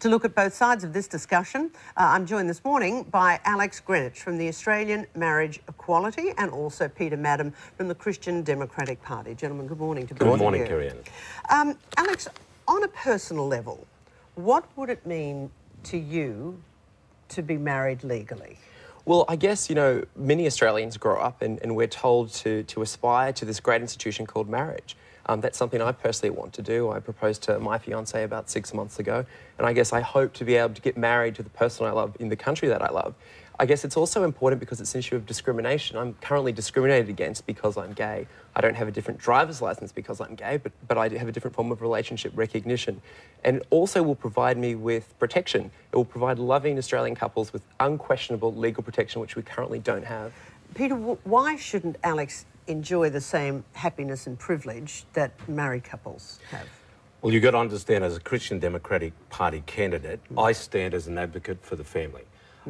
To look at both sides of this discussion, I'm joined this morning by Alex Greenwich from the Australian Marriage Equality and also Peter Madden from the Christian Democratic Party. Gentlemen, good morning to both of you. Good morning, Kerry Anne. Alex, on a personal level, what would it mean to you to be married legally? Well, I guess, you know, many Australians grow up and we're told to aspire to this great institution called marriage. That's something I personally want to do. I proposed to my fiancée about 6 months ago, and I guess I hope to be able to get married to the person I love in the country that I love. I guess it's also important because it's an issue of discrimination. I'm currently discriminated against because I'm gay. I don't have a different driver's license because I'm gay, but I do have a different form of relationship recognition. And it also will provide me with protection. It will provide loving Australian couples with unquestionable legal protection, which we currently don't have. Peter, why shouldn't Alex enjoy the same happiness and privilege that married couples have? Well, you've got to understand, as a Christian Democratic Party candidate, I stand as an advocate for the family.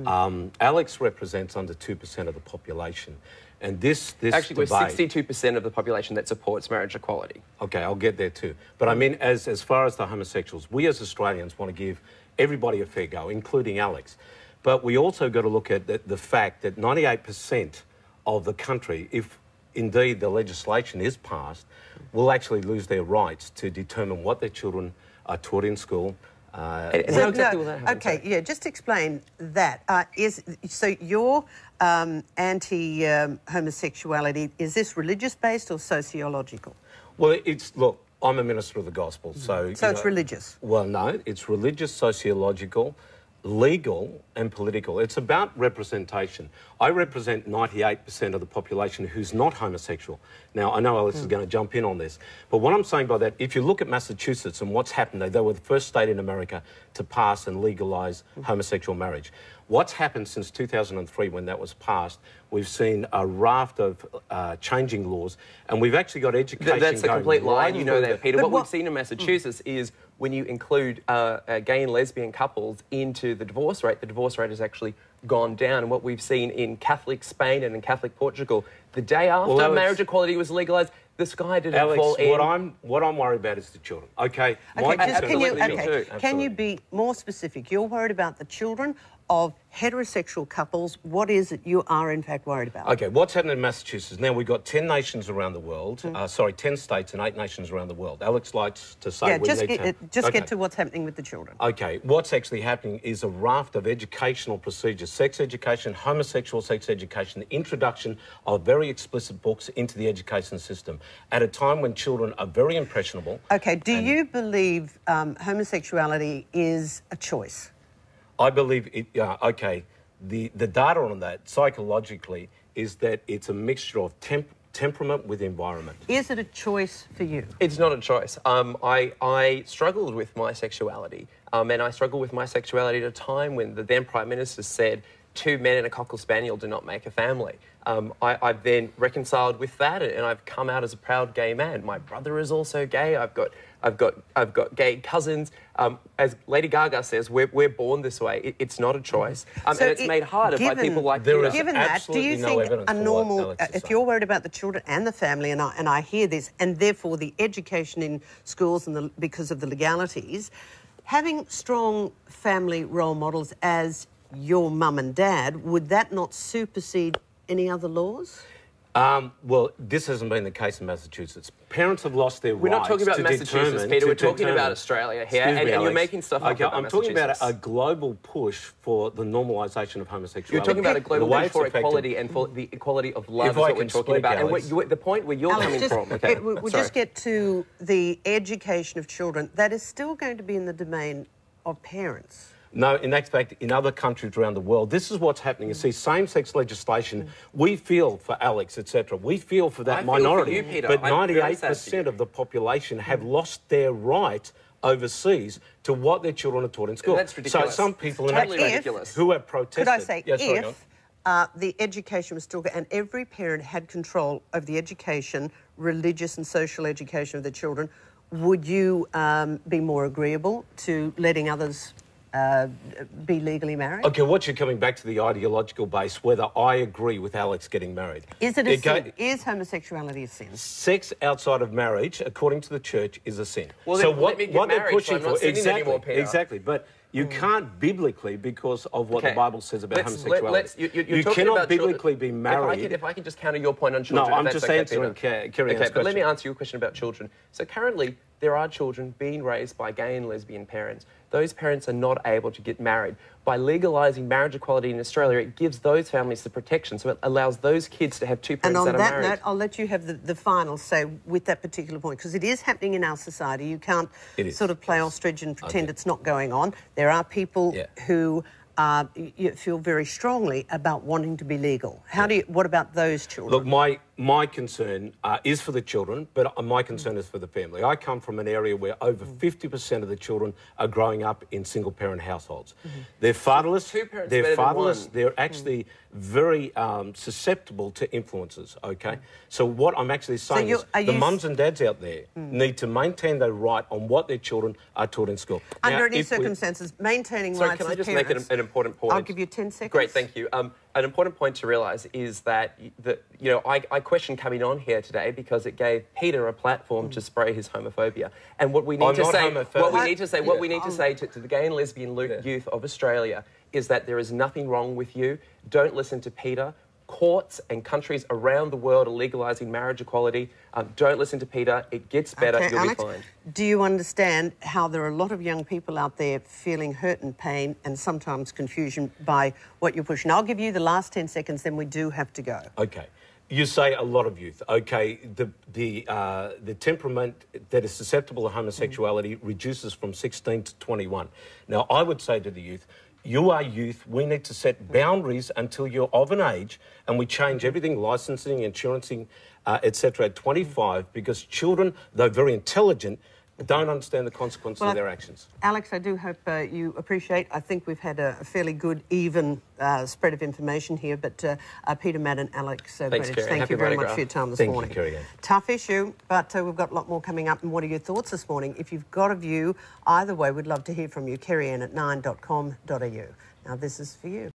Alex represents under 2% of the population, and this actually debate, we're 62% of the population that supports marriage equality. Okay, I'll get there too. But I mean, as far as the homosexuals, we as Australians want to give everybody a fair go, including Alex. But we also got to look at the fact that 98% of the country, if indeed the legislation is passed, will actually lose their rights to determine what their children are taught in school. Yeah, just explain that. So your anti-homosexuality, is this religious-based or sociological? Well, it's, look, I'm a minister of the gospel, so... So it's religious? Well, no, it's religious, sociological, legal and political. It's about representation. I represent 98% of the population who's not homosexual. Now, I know Alex is going to jump in on this, but what I'm saying by that, if you look at Massachusetts and what's happened, they were the first state in America to pass and legalise homosexual marriage. What's happened since 2003 when that was passed, we've seen a raft of changing laws, and we've actually got education That's going a complete lie, you know that, Peter. What we've seen in Massachusetts is when you include gay and lesbian couples into the divorce rate has actually gone down. And what we've seen in Catholic Spain and in Catholic Portugal, the day after marriage equality was legalised, the sky didn't fall in. Alex, what I'm worried about is the children. Okay. Can you be more specific? You're worried about the children of heterosexual couples. What is it you are in fact worried about? Okay. What's happening in Massachusetts now? We've got 10 nations around the world. 10 states and 8 nations around the world. Alex likes to say. Yeah. Just get to what's happening with the children. Okay. What's actually happening is a raft of educational procedures: sex education, homosexual sex education, the introduction of very explicit books into the education system, at a time when children are very impressionable. Okay, do you believe homosexuality is a choice? I believe it, the data on that, psychologically, is that it's a mixture of temperament with environment. Is it a choice for you? It's not a choice. I struggled with my sexuality, and I struggled with my sexuality at a time when the then Prime Minister said, "Two men and a cocker spaniel do not make a family." I've then reconciled with that, and I've come out as a proud gay man. My brother is also gay. I've got gay cousins. As Lady Gaga says, we're born this way. It's not a choice, so and it's made harder by people like Peter. Given that, do you think a normal? If you're worried about the children and the family, and I hear this, and therefore the education in schools and because of the legalities, having strong family role models as your mum and dad, would that not supersede any other laws? Well, this hasn't been the case in Massachusetts. Parents have lost their rights. We're not talking about Massachusetts, Peter. We're talking about Australia here, and you're making stuff up about Massachusetts. I'm talking about a global push for the normalisation of homosexuality. You're talking about a global push for equality and for the equality of love is what we're talking about. And the point where you're coming from... Okay. We'll just get to the education of children. That is still going to be in the domain of parents. No, in fact, in other countries around the world, this is what's happening. You see, same-sex legislation, we feel for Alex, etc. We feel for that minority. Feel for you, Peter. But 98% of the population have lost their right overseas to what their children are taught in school. That's ridiculous. So some people who have protested... Could I say, the education was still... And every parent had control over the education, religious and social education of their children, would you be more agreeable to letting others... be legally married? Okay, what you're coming back to the ideological base, whether I agree with Alex getting married. Is it a sin? Is homosexuality a sin? Sex outside of marriage, according to the church, is a sin. Well, so what they're pushing for... Exactly, but You can't biblically, because of what the Bible says about homosexuality. You cannot biblically be married. If I could just counter your point on children. No, I'm just answering Kerry Anne's question. But let me answer your question about children. So currently, there are children being raised by gay and lesbian parents. Those parents are not able to get married. By legalising marriage equality in Australia, it gives those families the protection, so it allows those kids to have two parents that are married. And on that note, I'll let you have the final say with that particular point, because it is happening in our society. You can't sort of play ostrich and pretend it's not going on. There are people who feel very strongly about wanting to be legal. How do you, what about those children? Look, my concern is for the children, but my concern is for the family. I come from an area where over 50% of the children are growing up in single-parent households. They're fatherless. They're actually very susceptible to influences, okay? So what I'm actually saying is the mums and dads out there need to maintain their right on what their children are taught in school. Under any circumstances, maintaining rights as parents. Sorry, can I just make an important point? I'll give you 10 seconds. Great, thank you. An important point to realise is that, I question coming on here today because it gave Peter a platform to spray his homophobia. And what we need to say to the gay and lesbian youth of Australia is that there is nothing wrong with you. Don't listen to Peter. Courts and countries around the world are legalising marriage equality. Don't listen to Peter. It gets better. You'll be fine. Do you understand how there are a lot of young people out there feeling hurt and pain and sometimes confusion by what you're pushing? I'll give you the last 10 seconds, then we do have to go. Okay. You say a lot of youth. Okay, the temperament that is susceptible to homosexuality reduces from 16 to 21. Now, I would say to the youth, you are youth. We need to set boundaries until you're of an age, and we change everything, licensing, insurancing, etc. at 25, because children, though very intelligent, don't understand the consequences of their actions. Alex, I do hope you appreciate. I think we've had a fairly good, even spread of information here, but Peter Madden, Alex Greenwich, thank you very much for your time this morning. Thank you, Kerry. Tough issue, but we've got a lot more coming up. And what are your thoughts this morning? If you've got a view, either way, we'd love to hear from you. Kerry Anne at 9.com.au. Now, this is for you.